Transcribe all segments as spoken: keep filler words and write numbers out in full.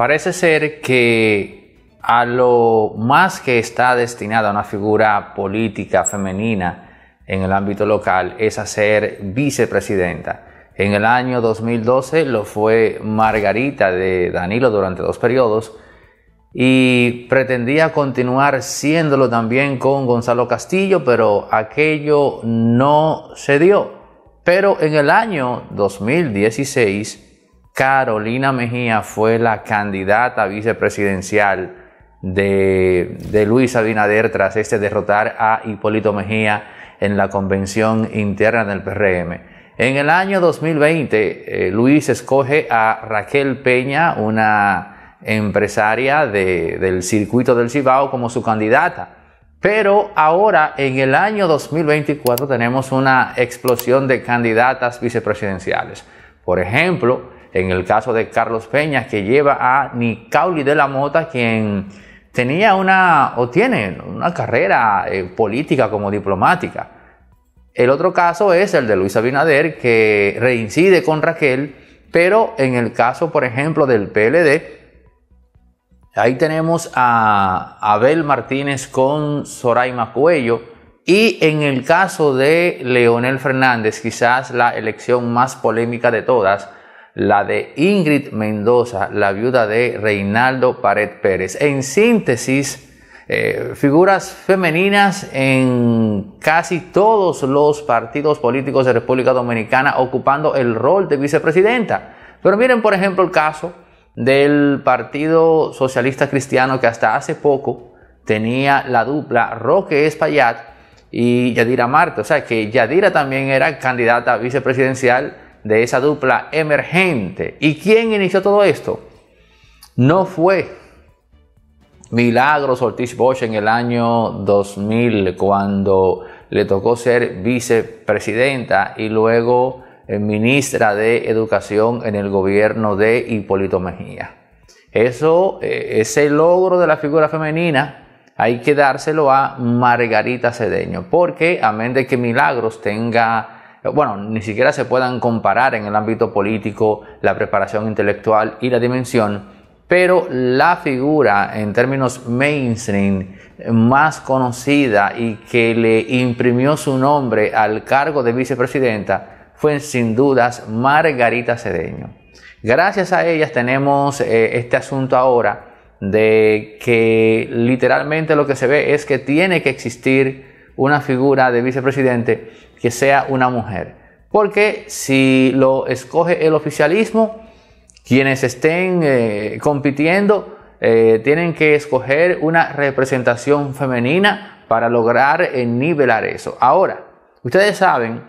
Parece ser que a lo más que está destinada una figura política femenina en el ámbito local es a ser vicepresidenta. En el año dos mil doce lo fue Margarita de Danilo durante dos periodos y pretendía continuar siéndolo también con Gonzalo Castillo, pero aquello no se dio. Pero en el año dos mil dieciséis... Carolina Mejía fue la candidata vicepresidencial de, de Luis Abinader tras este derrotar a Hipólito Mejía en la convención interna del P R M. En el año dos mil veinte, eh, Luis escoge a Raquel Peña, una empresaria de, del circuito del Cibao, como su candidata. Pero ahora, en el año dos mil veinticuatro, tenemos una explosión de candidatas vicepresidenciales. Por ejemplo, en el caso de Carlos Peña, que lleva a Nicauli de la Mota, quien tenía una o tiene una carrera eh, política como diplomática. El otro caso es el de Luis Abinader, que reincide con Raquel, pero en el caso, por ejemplo, del P L D, ahí tenemos a Abel Martínez con Zoraima Cuello, y en el caso de Leonel Fernández, quizás la elección más polémica de todas, la de Ingrid Mendoza, la viuda de Reinaldo Pared Pérez. En síntesis, eh, figuras femeninas en casi todos los partidos políticos de República Dominicana ocupando el rol de vicepresidenta. Pero miren, por ejemplo, el caso del Partido Socialista Cristiano, que hasta hace poco tenía la dupla Roque Espaillat y Yadira Marte. O sea que Yadira también era candidata vicepresidencial de esa dupla emergente. ¿Y quién inició todo esto? No fue Milagros Ortiz Bosch en el año dos mil, cuando le tocó ser vicepresidenta y luego ministra de Educación en el gobierno de Hipólito Mejía. Eso, ese logro de la figura femenina, hay que dárselo a Margarita Cedeño, porque a menos de que Milagros tenga, bueno, ni siquiera se puedan comparar en el ámbito político la preparación intelectual y la dimensión, pero la figura en términos mainstream más conocida y que le imprimió su nombre al cargo de vicepresidenta fue sin dudas Margarita Cedeño. Gracias a ellas tenemos eh, este asunto ahora de que literalmente lo que se ve es que tiene que existir una figura de vicepresidente que sea una mujer, porque si lo escoge el oficialismo, quienes estén eh, compitiendo eh, tienen que escoger una representación femenina para lograr eh, nivelar eso. Ahora, ustedes saben,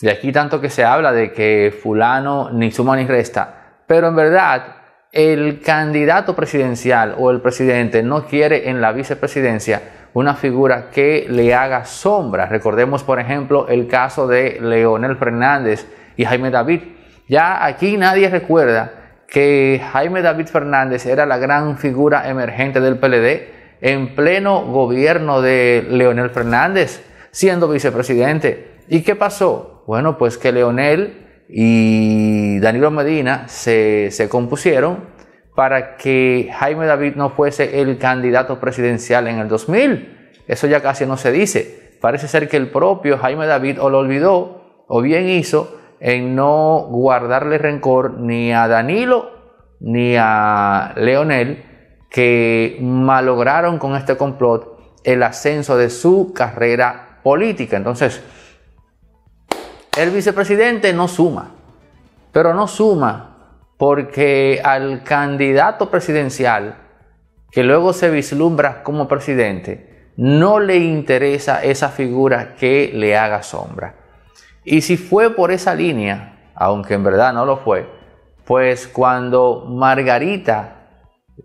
y aquí tanto que se habla de que fulano ni suma ni resta, pero en verdad el candidato presidencial o el presidente no quiere en la vicepresidencia una figura que le haga sombra. Recordemos, por ejemplo, el caso de Leonel Fernández y Jaime David. Ya aquí nadie recuerda que Jaime David Fernández era la gran figura emergente del P L D en pleno gobierno de Leonel Fernández, siendo vicepresidente. ¿Y qué pasó? Bueno, pues que Leonel y Danilo Medina se, se compusieron para que Jaime David no fuese el candidato presidencial en el dos mil. Eso ya casi no se dice. Parece ser que el propio Jaime David o lo olvidó o bien hizo en no guardarle rencor ni a Danilo ni a Leonel, que malograron con este complot el ascenso de su carrera política. Entonces, el vicepresidente no suma, pero no suma porque al candidato presidencial, que luego se vislumbra como presidente, no le interesa esa figura que le haga sombra. Y si fue por esa línea, aunque en verdad no lo fue, pues cuando Margarita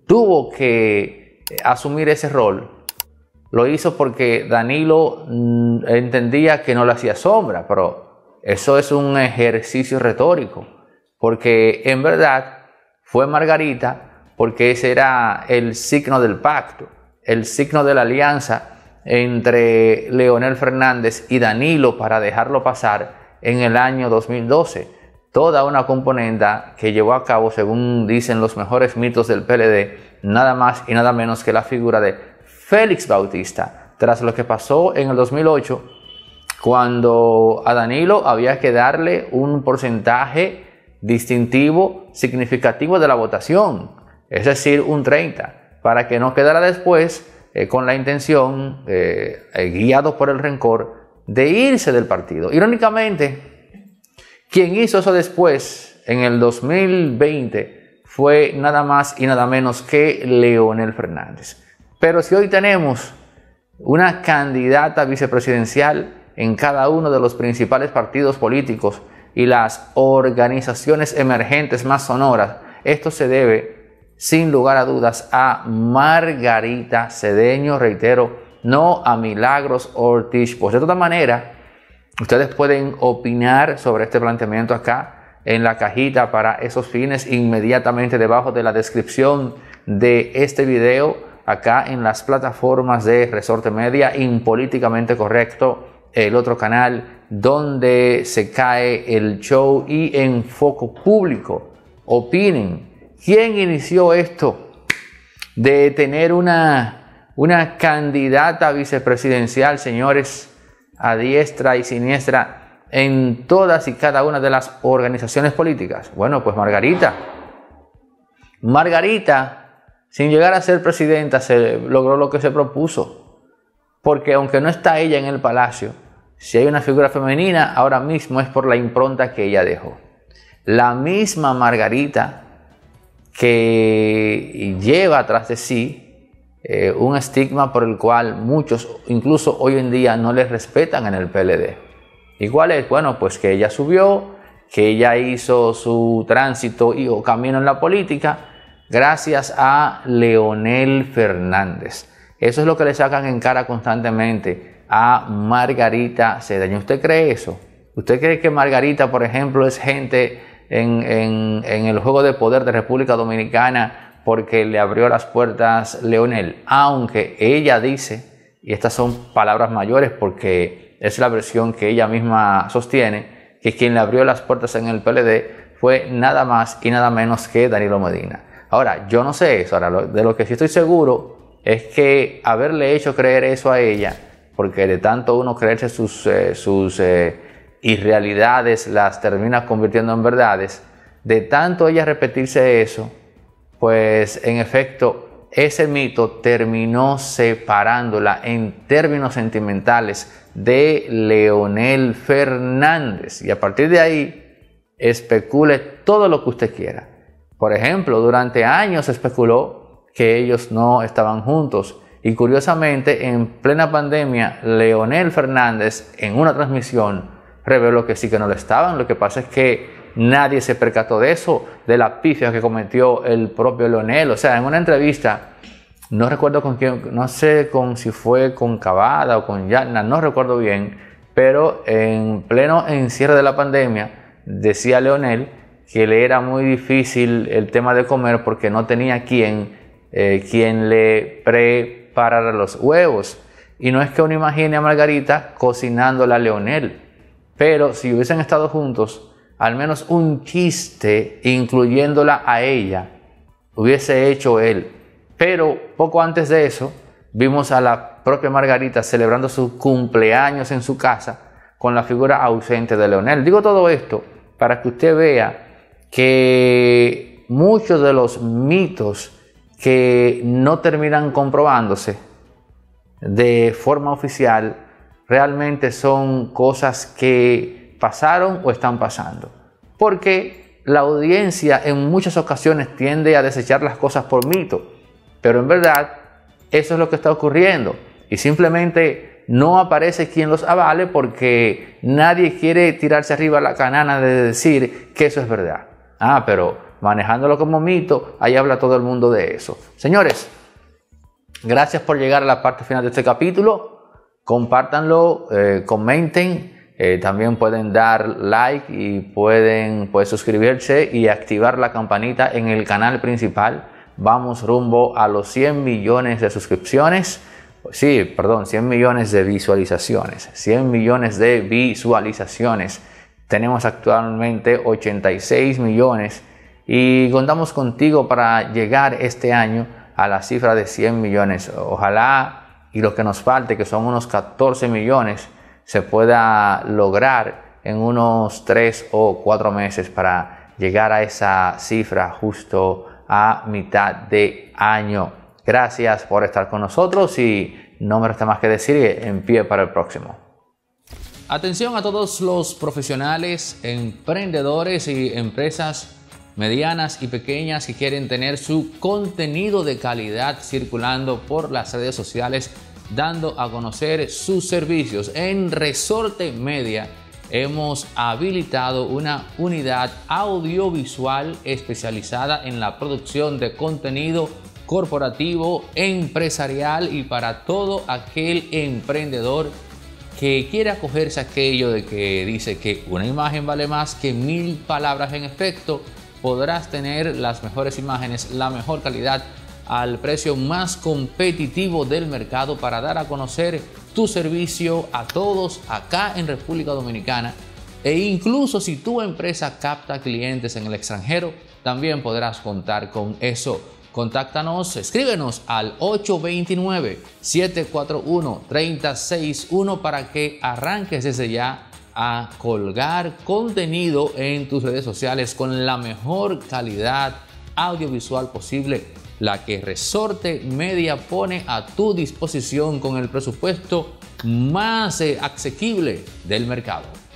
tuvo que asumir ese rol, lo hizo porque Danilo entendía que no le hacía sombra, pero eso es un ejercicio retórico. Porque en verdad fue Margarita, porque ese era el signo del pacto, el signo de la alianza entre Leonel Fernández y Danilo para dejarlo pasar en el año dos mil doce. toda una componenda que llevó a cabo, según dicen los mejores mitos del P L D, nada más y nada menos que la figura de Félix Bautista, tras lo que pasó en el dos mil ocho, cuando a Danilo había que darle un porcentaje distintivo significativo de la votación, es decir, un treinta, para que no quedara después eh, con la intención, eh, eh, guiado por el rencor, de irse del partido. Irónicamente, quien hizo eso después, en el dos mil veinte, fue nada más y nada menos que Leonel Fernández. Pero si hoy tenemos una candidata vicepresidencial en cada uno de los principales partidos políticos y las organizaciones emergentes más sonoras, esto se debe, sin lugar a dudas, a Margarita Cedeño, reitero, no a Milagros Ortiz. Pues de toda manera, ustedes pueden opinar sobre este planteamiento acá en la cajita para esos fines, inmediatamente debajo de la descripción de este video, acá en las plataformas de Resorte Media, Políticamente Correcto, el otro canal donde se cae el show, y en Foco Público. Opinen, ¿quién inició esto de tener una, una candidata vicepresidencial, señores, a diestra y siniestra en todas y cada una de las organizaciones políticas? Bueno, pues Margarita. Margarita, sin llegar a ser presidenta, se logró lo que se propuso. Porque aunque no está ella en el palacio, si hay una figura femenina, ahora mismo es por la impronta que ella dejó. La misma Margarita que lleva tras de sí Eh, un estigma por el cual muchos, incluso hoy en día, no les respetan en el P L D. ¿Y cuál es? Bueno, pues que ella subió, que ella hizo su tránsito y, o camino en la política gracias a Leonel Fernández. Eso es lo que le sacan en cara constantemente a Margarita Cedeño. ¿Usted cree eso? ¿Usted cree que Margarita, por ejemplo, es gente en, en, en el juego de poder de República Dominicana porque le abrió las puertas Leonel? Aunque ella dice, y estas son palabras mayores porque es la versión que ella misma sostiene, que quien le abrió las puertas en el P L D fue nada más y nada menos que Danilo Medina. Ahora, yo no sé eso. Ahora, de lo que sí estoy seguro es que haberle hecho creer eso a ella, porque de tanto uno creerse sus, eh, sus eh, irrealidades las termina convirtiendo en verdades, de tanto ella repetirse eso, pues en efecto, ese mito terminó separándola en términos sentimentales de Leonel Fernández. Y a partir de ahí, especule todo lo que usted quiera. Por ejemplo, durante años especuló que ellos no estaban juntos. Y curiosamente, en plena pandemia, Leonel Fernández, en una transmisión, reveló que sí, que no lo estaban. Lo que pasa es que nadie se percató de eso, de la pifia que cometió el propio Leonel. O sea, en una entrevista, no recuerdo con quién, no sé con si fue con Cavada o con Yarna, no recuerdo bien, pero en pleno encierro de la pandemia, decía Leonel que le era muy difícil el tema de comer porque no tenía quien, eh, quien le preparara los huevos. Y no es que uno imagine a Margarita cocinándola a Leonel, pero si hubiesen estado juntos, al menos un chiste, incluyéndola a ella, hubiese hecho él. Pero poco antes de eso, vimos a la propia Margarita celebrando su cumpleaños en su casa con la figura ausente de Leonel. Digo todo esto para que usted vea que muchos de los mitos que no terminan comprobándose de forma oficial realmente son cosas que pasaron o están pasando, porque la audiencia en muchas ocasiones tiende a desechar las cosas por mito, pero en verdad eso es lo que está ocurriendo y simplemente no aparece quien los avale porque nadie quiere tirarse arriba la canana de decir que eso es verdad. Ah, pero manejándolo como mito, ahí habla todo el mundo de eso. Señores, gracias por llegar a la parte final de este capítulo. Compártanlo, eh, comenten. Eh, también pueden dar like y pueden pues, suscribirse y activar la campanita en el canal principal. Vamos rumbo a los cien millones de suscripciones. Sí, perdón, cien millones de visualizaciones. cien millones de visualizaciones. Tenemos actualmente ochenta y seis millones y contamos contigo para llegar este año a la cifra de cien millones. Ojalá y lo que nos falte, que son unos catorce millones, se pueda lograr en unos tres o cuatro meses para llegar a esa cifra justo a mitad de año. Gracias por estar con nosotros y no me resta más que decir, en pie para el próximo. Atención a todos los profesionales, emprendedores y empresas medianas y pequeñas que quieren tener su contenido de calidad circulando por las redes sociales, dando a conocer sus servicios. En Resorte Media hemos habilitado una unidad audiovisual especializada en la producción de contenido corporativo, empresarial y para todo aquel emprendedor que quiera acogerse a aquello de que dice que una imagen vale más que mil palabras. En efecto, podrás tener las mejores imágenes, la mejor calidad al precio más competitivo del mercado para dar a conocer tu servicio a todos acá en República Dominicana. E incluso si tu empresa capta clientes en el extranjero, también podrás contar con eso. Contáctanos, escríbenos al ocho dos nueve, siete cuatro uno, tres cero seis uno para que arranques desde ya a colgar contenido en tus redes sociales con la mejor calidad audiovisual posible, la que Resorte Media pone a tu disposición con el presupuesto más asequible del mercado.